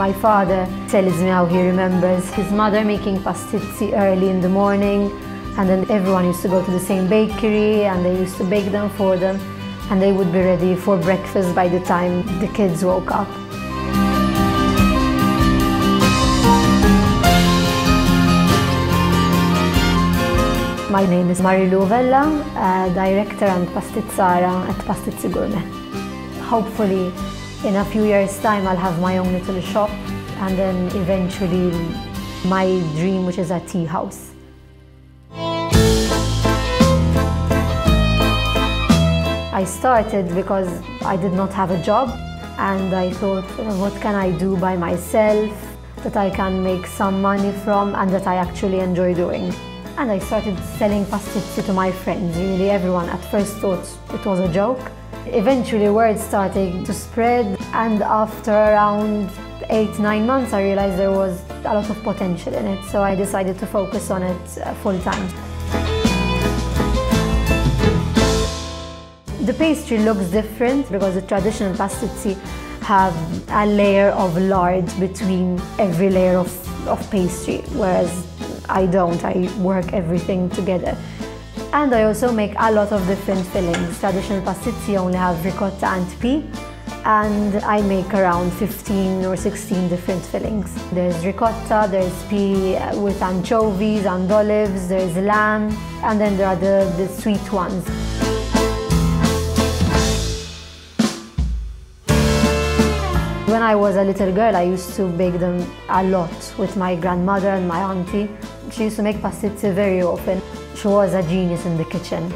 My father tells me how he remembers his mother making pastizzi early in the morning, and then everyone used to go to the same bakery and they used to bake them for them, and they would be ready for breakfast by the time the kids woke up. My name is Marilù Vella, director and pastizzara at Pastizzi Gourmet. Hopefully, in a few years' time, I'll have my own little shop, and then eventually my dream, which is a tea house. I started because I did not have a job, and I thought, what can I do by myself that I can make some money from and that I actually enjoy doing? And I started selling pastizzi to my friends. Really, everyone at first thought it was a joke. Eventually, word started to spread, and after around 8-9 months, I realized there was a lot of potential in it, so I decided to focus on it full-time. The pastry looks different because the traditional pastizzi have a layer of lard between every layer of pastry, whereas I don't. I work everything together. And I also make a lot of different fillings. Traditional pastizzi only have ricotta and pea, and I make around 15 or 16 different fillings. There's ricotta, there's pea with anchovies and olives, there's lamb, and then there are the sweet ones. When I was a little girl, I used to bake them a lot with my grandmother and my auntie. She used to make pastizzi very often. She was a genius in the kitchen.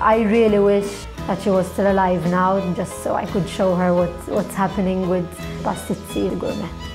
I really wish that she was still alive now, just so I could show her what's happening with Pastizzi Gourmet.